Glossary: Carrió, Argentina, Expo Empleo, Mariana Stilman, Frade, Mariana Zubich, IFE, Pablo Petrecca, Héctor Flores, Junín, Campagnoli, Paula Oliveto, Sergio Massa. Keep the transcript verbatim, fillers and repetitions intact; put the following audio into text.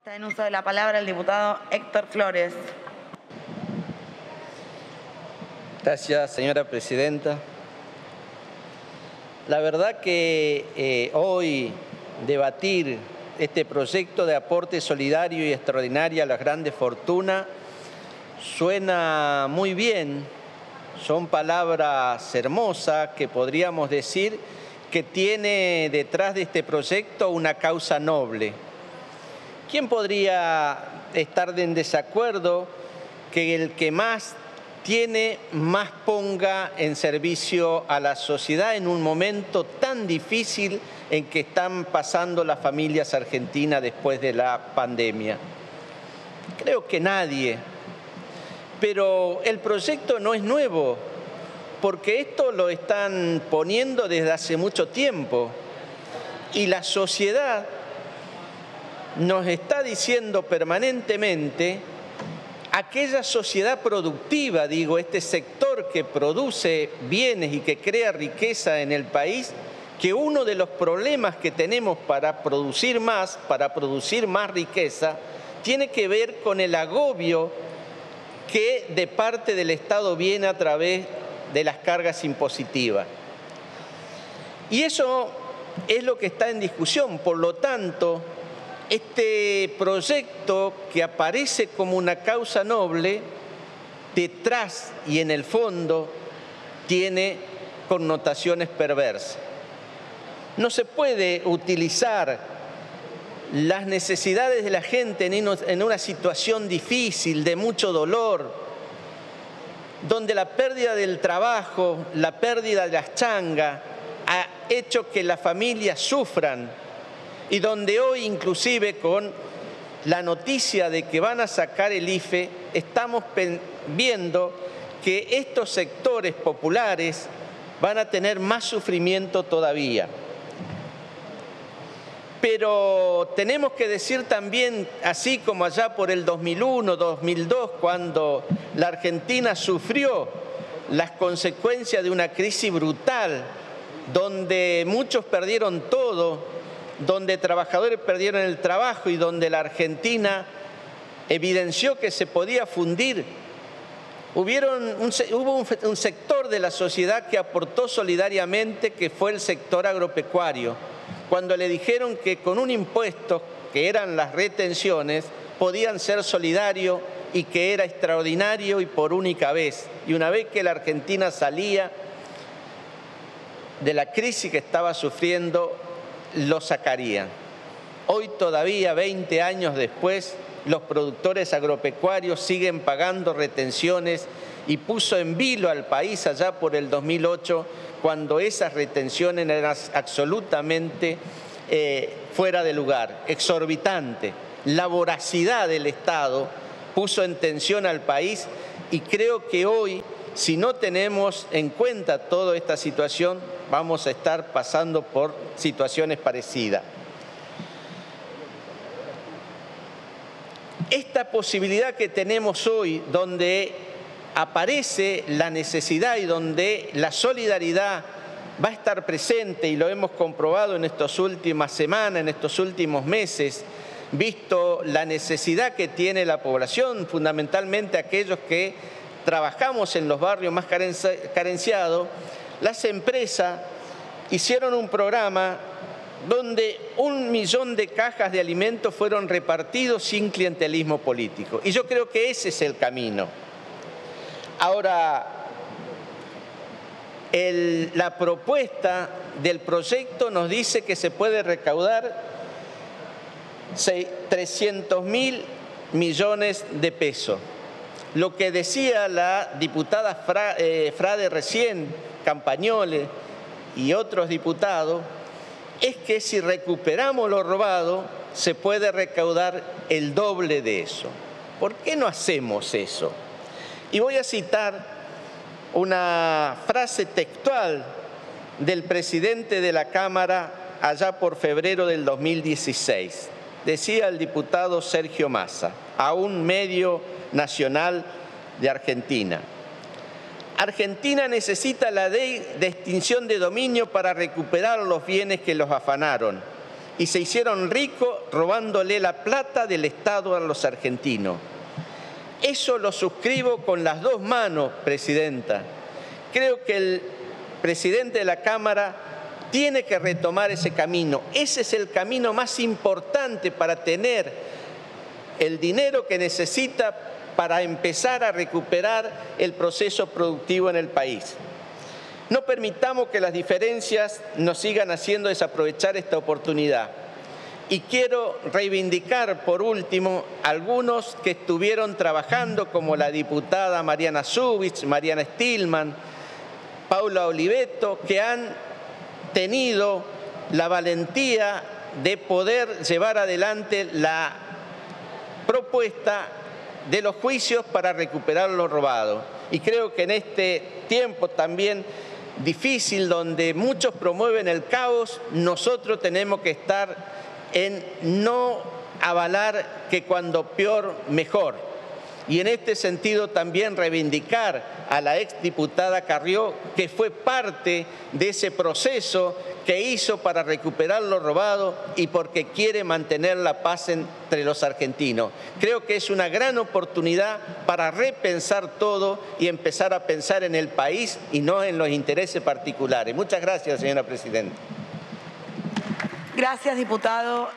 Está en uso de la palabra el diputado Héctor Flores. Gracias, señora presidenta. La verdad que eh, hoy debatir este proyecto de aporte solidario y extraordinario a las grandes fortunas suena muy bien, son palabras hermosas que podríamos decir que tiene detrás de este proyecto una causa noble. ¿Quién podría estar en desacuerdo que el que más tiene, más ponga en servicio a la sociedad en un momento tan difícil en que están pasando las familias argentinas después de la pandemia? Creo que nadie. Pero el proyecto no es nuevo, porque esto lo están poniendo desde hace mucho tiempo. Y la sociedad nos está diciendo permanentemente, aquella sociedad productiva, digo, este sector que produce bienes y que crea riqueza en el país, que uno de los problemas que tenemos para producir más, para producir más riqueza, tiene que ver con el agobio que de parte del Estado viene a través de las cargas impositivas. Y eso es lo que está en discusión, por lo tanto, este proyecto que aparece como una causa noble, detrás y en el fondo, tiene connotaciones perversas. No se puede utilizar las necesidades de la gente en una situación difícil, de mucho dolor, donde la pérdida del trabajo, la pérdida de las changas, ha hecho que las familias sufran. Y donde hoy, inclusive con la noticia de que van a sacar el I F E, estamos viendo que estos sectores populares van a tener más sufrimiento todavía. Pero tenemos que decir también, así como allá por el dos mil uno, dos mil dos, cuando la Argentina sufrió las consecuencias de una crisis brutal, donde muchos perdieron todo, donde trabajadores perdieron el trabajo y donde la Argentina evidenció que se podía fundir, hubieron un, hubo un, un sector de la sociedad que aportó solidariamente, que fue el sector agropecuario, cuando le dijeron que con un impuesto, que eran las retenciones, podían ser solidarios y que era extraordinario y por única vez. Y una vez que la Argentina salía de la crisis que estaba sufriendo, lo sacarían. Hoy todavía, veinte años después, los productores agropecuarios siguen pagando retenciones y puso en vilo al país allá por el dos mil ocho, cuando esas retenciones eran absolutamente eh, fuera de lugar, exorbitante. La voracidad del Estado puso en tensión al país y creo que hoy, si no tenemos en cuenta toda esta situación, vamos a estar pasando por situaciones parecidas. Esta posibilidad que tenemos hoy, donde aparece la necesidad y donde la solidaridad va a estar presente, y lo hemos comprobado en estas últimas semanas, en estos últimos meses, visto la necesidad que tiene la población, fundamentalmente aquellos que trabajamos en los barrios más carenciados, las empresas hicieron un programa donde un millón de cajas de alimentos fueron repartidos sin clientelismo político. Y yo creo que ese es el camino. Ahora, el, la propuesta del proyecto nos dice que se puede recaudar trescientos mil millones de pesos. Lo que decía la diputada Frade recién, Campagnoli y otros diputados, es que si recuperamos lo robado, se puede recaudar el doble de eso. ¿Por qué no hacemos eso? Y voy a citar una frase textual del presidente de la Cámara allá por febrero del dos mil dieciséis. Decía el diputado Sergio Massa, a un medio nacional de Argentina: Argentina necesita la ley de extinción de dominio para recuperar los bienes que los afanaron y se hicieron ricos robándole la plata del Estado a los argentinos. Eso lo suscribo con las dos manos, Presidenta. Creo que el presidente de la Cámara tiene que retomar ese camino. Ese es el camino más importante para tener el dinero que necesita para empezar a recuperar el proceso productivo en el país. No permitamos que las diferencias nos sigan haciendo desaprovechar esta oportunidad. Y quiero reivindicar, por último, algunos que estuvieron trabajando, como la diputada Mariana Zubich, Mariana Stilman, Paula Oliveto, que han tenido la valentía de poder llevar adelante la propuesta de los juicios para recuperar lo robado. Y creo que en este tiempo también difícil, donde muchos promueven el caos, nosotros tenemos que estar en no avalar que cuando peor, mejor. Y en este sentido también reivindicar a la exdiputada Carrió, que fue parte de ese proceso que hizo para recuperar lo robado y porque quiere mantener la paz entre los argentinos. Creo que es una gran oportunidad para repensar todo y empezar a pensar en el país y no en los intereses particulares. Muchas gracias, señora Presidenta. Gracias, diputado.